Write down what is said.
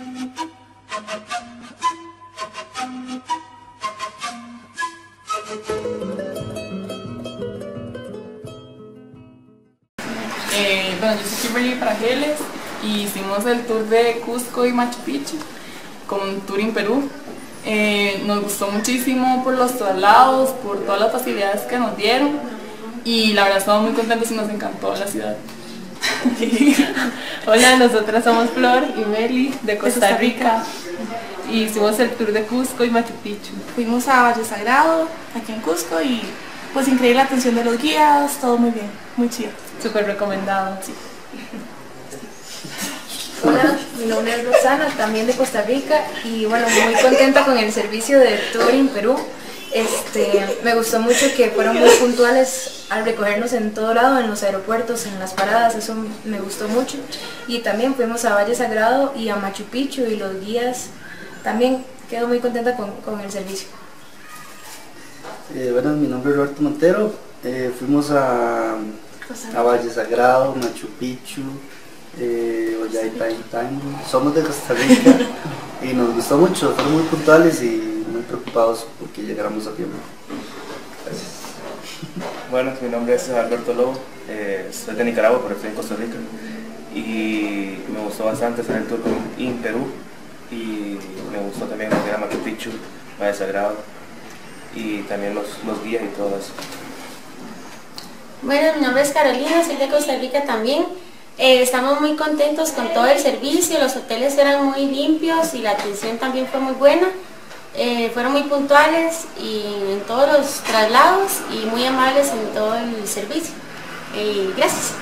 Bueno, yo soy Kimberly Frageles y hicimos el tour de Cusco y Machu Picchu con Tour in Perú. Nos gustó muchísimo por los traslados, por todas las facilidades que nos dieron y la verdad estamos muy contentos y nos encantó la ciudad. Hola, nosotras somos Flor y Meli de Costa Rica y hicimos el tour de Cusco y Machu Picchu. Fuimos a Valle Sagrado, aquí en Cusco, y pues increíble la atención de los guías, todo muy bien, muy chido. Súper recomendado, sí. Hola, mi nombre es Rosana, también de Costa Rica, y bueno, muy contenta con el servicio de Tour in Perú. Me gustó mucho que fueron muy puntuales al recogernos en todo lado, en los aeropuertos, en las paradas, eso me gustó mucho. Y también fuimos a Valle Sagrado y a Machu Picchu y los guías. También quedo muy contenta con el servicio. Bueno, mi nombre es Roberto Montero, fuimos a Valle Sagrado, Machu Picchu, Tain. Somos de Costa Rica y nos gustó mucho, fueron muy puntuales y muy preocupados porque llegáramos a tiempo. Gracias. Bueno, mi nombre es Alberto Lobo, soy de Nicaragua, pero estoy en Costa Rica y me gustó bastante hacer el tour en Perú y me gustó también ir a Machu Picchu, Valle Sagrado y también los guías y todo eso. Bueno, mi nombre es Carolina, soy de Costa Rica también. Estamos muy contentos con todo el servicio, los hoteles eran muy limpios y la atención también fue muy buena. Fueron muy puntuales y en todos los traslados y muy amables en todo el servicio. Gracias.